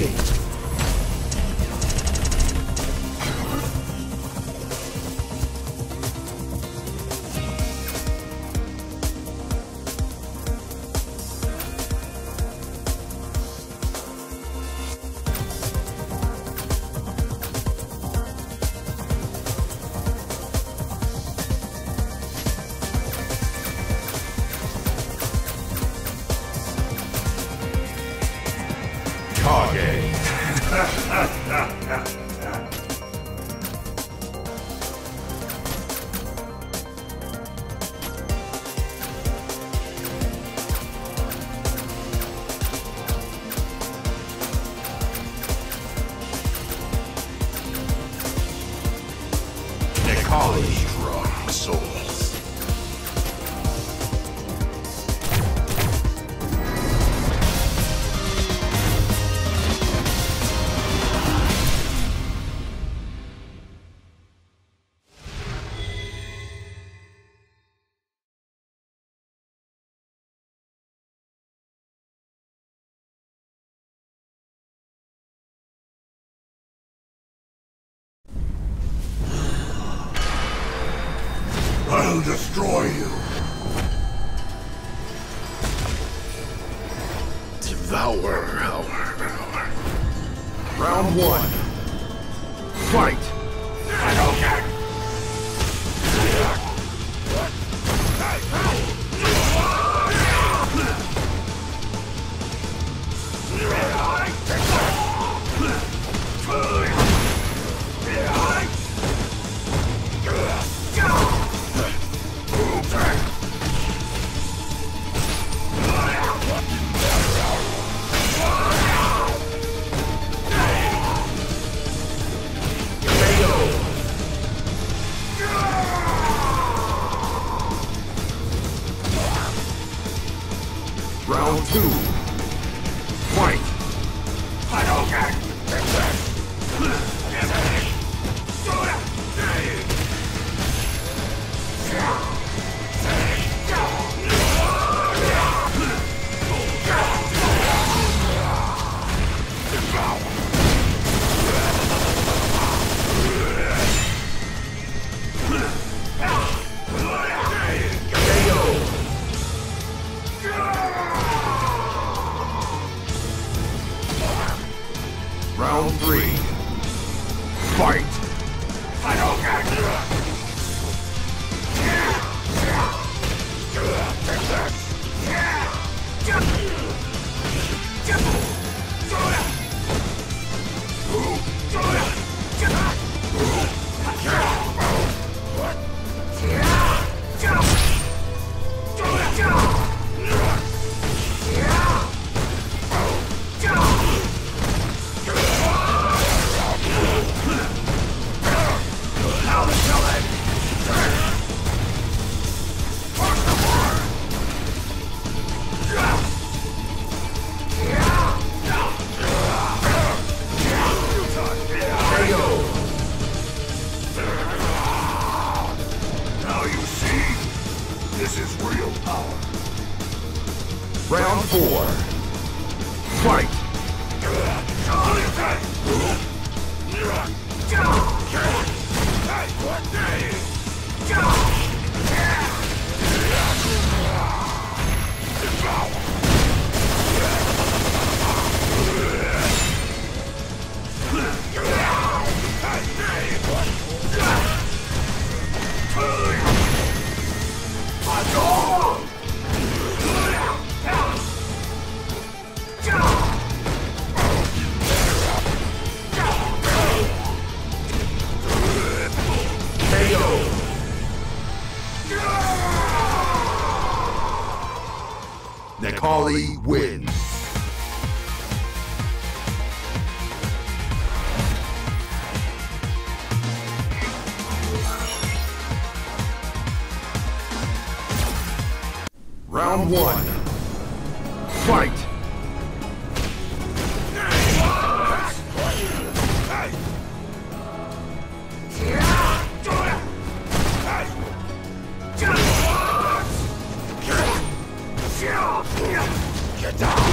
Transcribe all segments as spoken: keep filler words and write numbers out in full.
thing. Kage. I'll destroy you. Devour our, our. Round one. Fight. Round two. Fight! I don't care! Round three. Fight! I don't care. This is real power. Round four. Fight! Kage wins. Round one. Fight! Get down!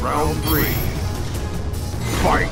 Round three. Fight!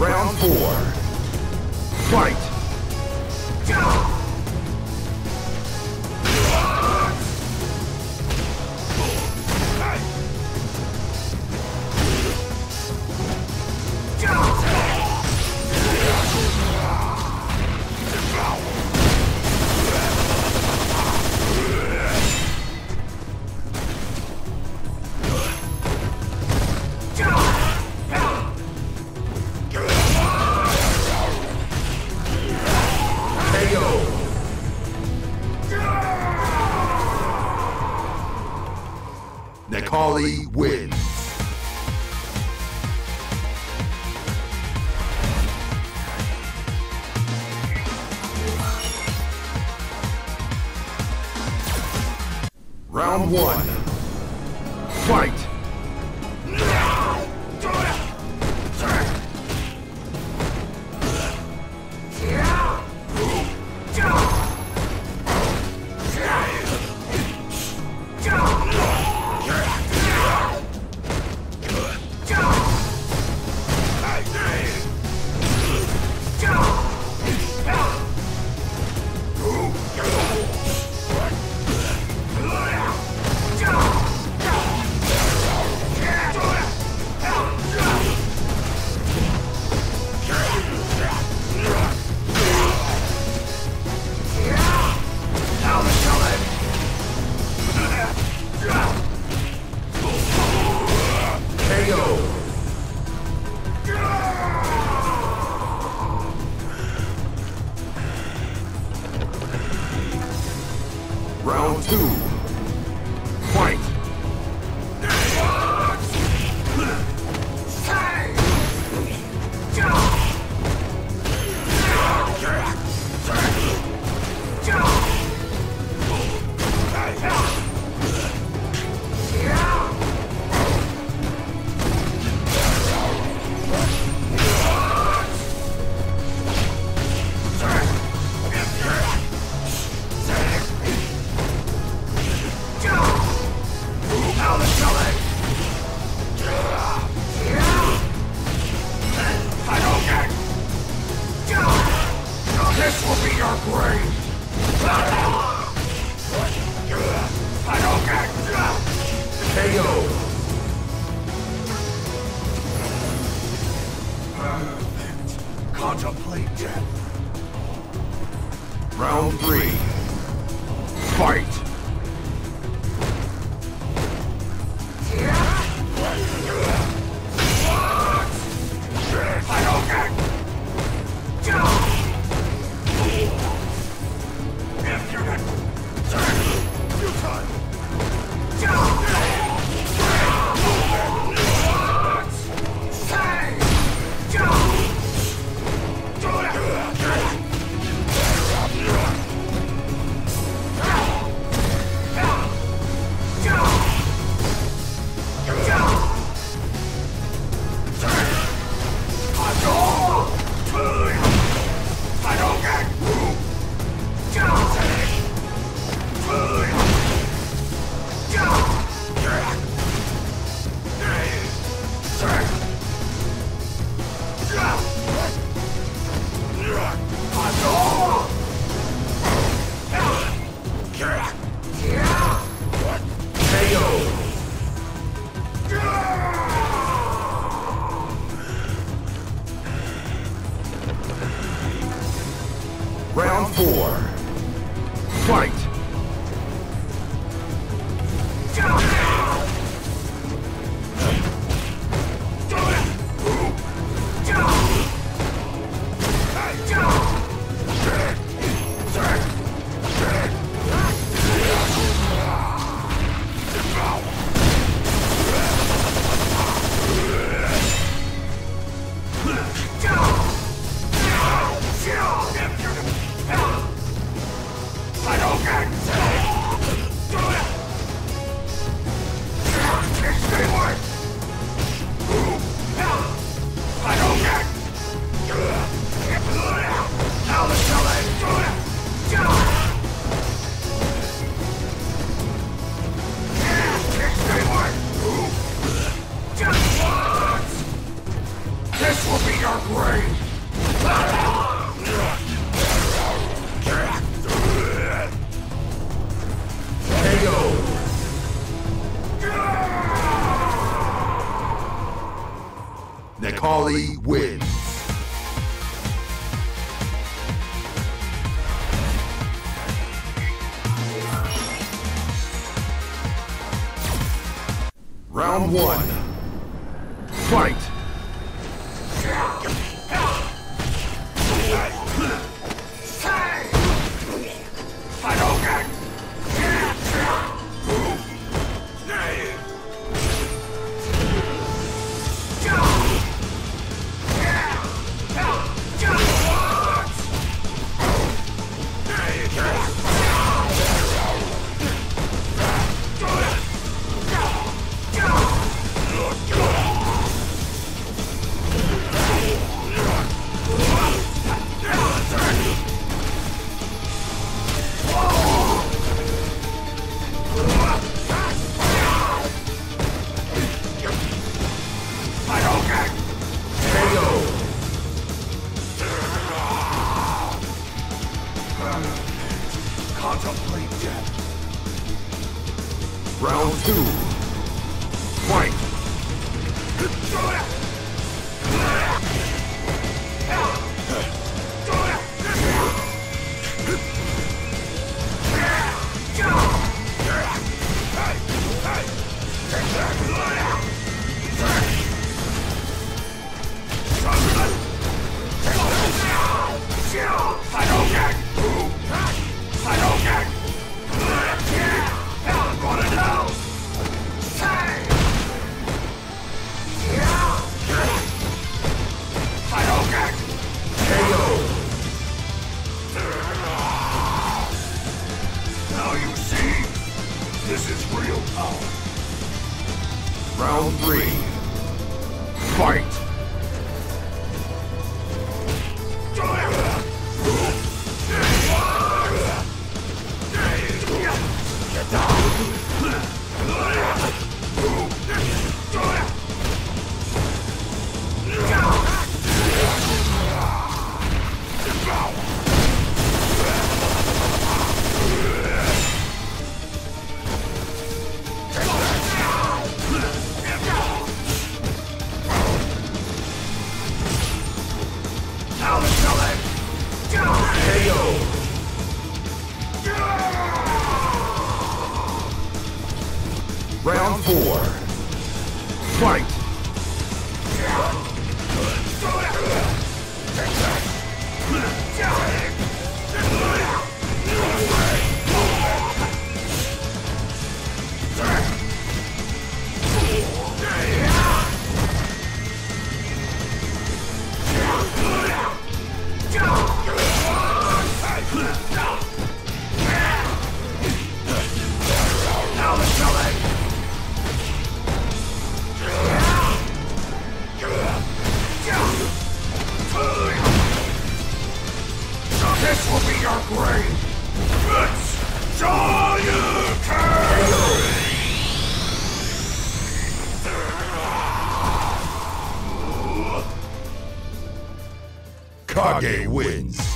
Round four. Fight! Kage wins. Round one. Fight! Round two. Fight! This will be your grave! I don't get K O! Contemplate death! Round three. Fight! fight! Holly wins. Round one. Fight. Contemplate death. Round two. Fight. This is real power. Round three. Fight! Round four. Fight! This will be your grave! It's all you can! Kage wins!